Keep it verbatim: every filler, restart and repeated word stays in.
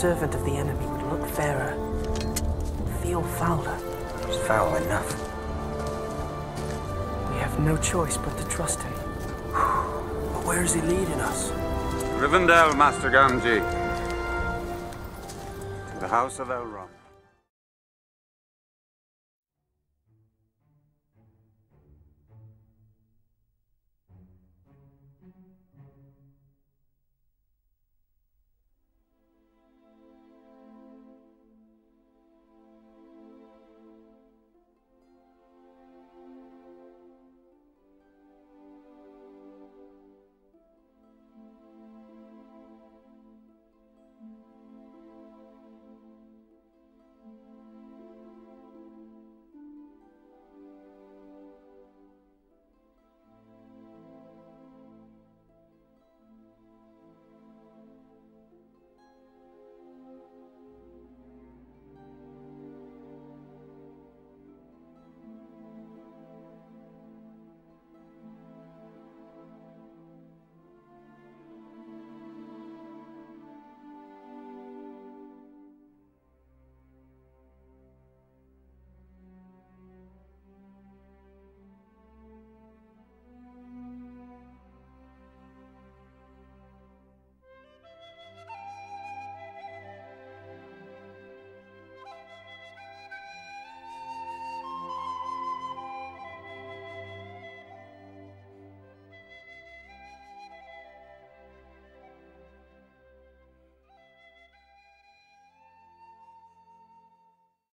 servant of the enemy would look fairer, feel fouler. It's foul enough. We have no choice but to trust him. But where is he leading us? Rivendell, Master Gamgee. To the house of Elrond.